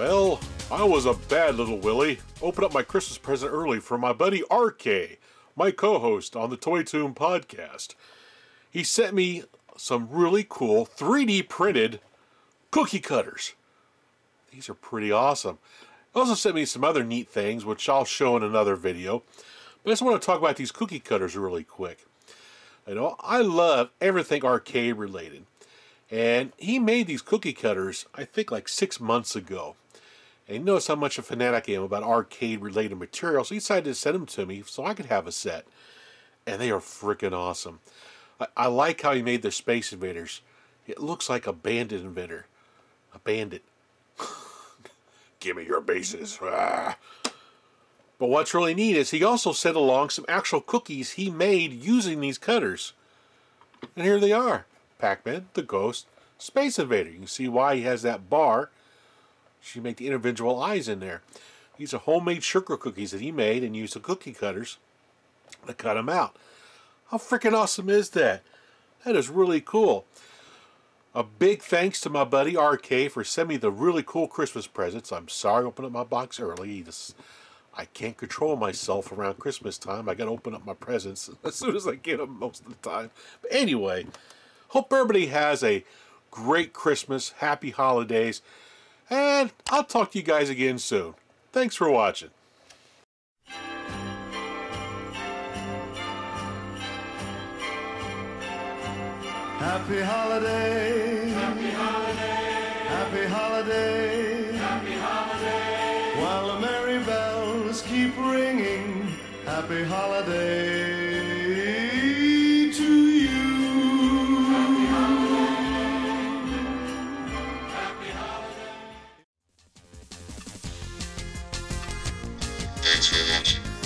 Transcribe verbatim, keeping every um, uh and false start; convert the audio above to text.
Well, I was a bad little Willie. Opened up my Christmas present early for my buddy R K, my co-host on the Toy Tomb Podcast. He sent me some really cool three D printed cookie cutters. These are pretty awesome. He also sent me some other neat things, which I'll show in another video. But I just want to talk about these cookie cutters really quick. You know, I love everything arcade related. And he made these cookie cutters, I think, like six months ago. And he knows how much a fanatic I am about arcade related material, so he decided to send them to me so I could have a set. And they are freaking awesome. I, I like how he made the Space Invaders. It looks like a bandit inventor. A bandit. Give me your bases. Ah. But what's really neat is he also sent along some actual cookies he made using these cutters. And here they are. Pac-Man, the Ghost, Space Invader. You can see why he has that bar. She made the individual eyes in there. These are homemade sugar cookies that he made and used the cookie cutters to cut them out. How freaking awesome is that? That is really cool. A big thanks to my buddy R K for sending me the really cool Christmas presents. I'm sorry I opened up my box early. This, I can't control myself around Christmas time. I got to open up my presents as soon as I get them most of the time. But anyway, hope everybody has a great Christmas, happy holidays, and I'll talk to you guys again soon. Thanks for watching. Happy holidays. Happy holidays. Happy holidays. Happy holidays. While the merry bells keep ringing, happy holiday to you. Happy holiday. Happy holiday. Thanks for watching.